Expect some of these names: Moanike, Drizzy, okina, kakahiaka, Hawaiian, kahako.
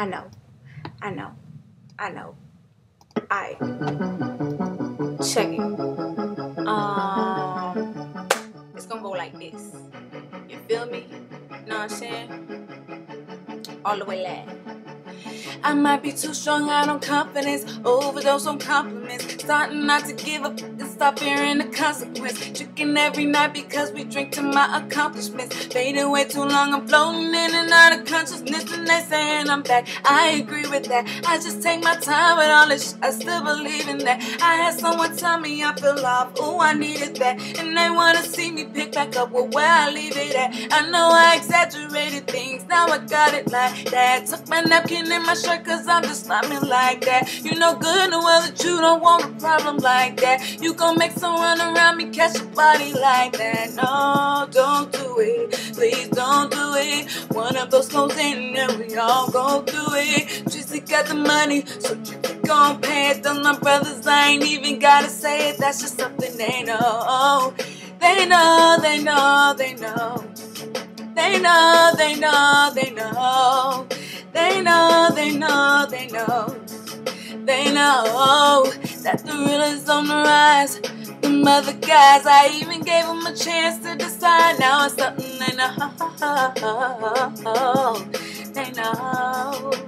I know. I check it. It's gonna go like this. You feel me? Know what I'm saying? All the way loud. I might be too strung out on confidence, overdose on compliments, starting not to give up and stop fearing the consequence. Drinking every night because we drink to my accomplishments. Fading away too long, I'm floating in and out of consciousness, and they saying I'm back. I agree with that. I just take my time with all this shit. I still believe in that. I had someone tell me I feel off. Oh, I needed that, and they wanna see me pick back up with where I leave it at. I know I exaggerated things. Now I got it like that. Took my napkin in my shirt, 'cause I'm just slamming like that. You know good and well that you don't want a problem like that. You gon' make someone around me catch a body like that. No, don't do it. Please don't do it. One of those goes in and we all go through it. Drizzy got the money, so Drizzy gon' pay it. Those my brothers, I ain't even gotta say it. That's just something they know. They know. They know that the real is on the rise. Them other guys, I even gave them a chance to decide. Now it's something they know. They know.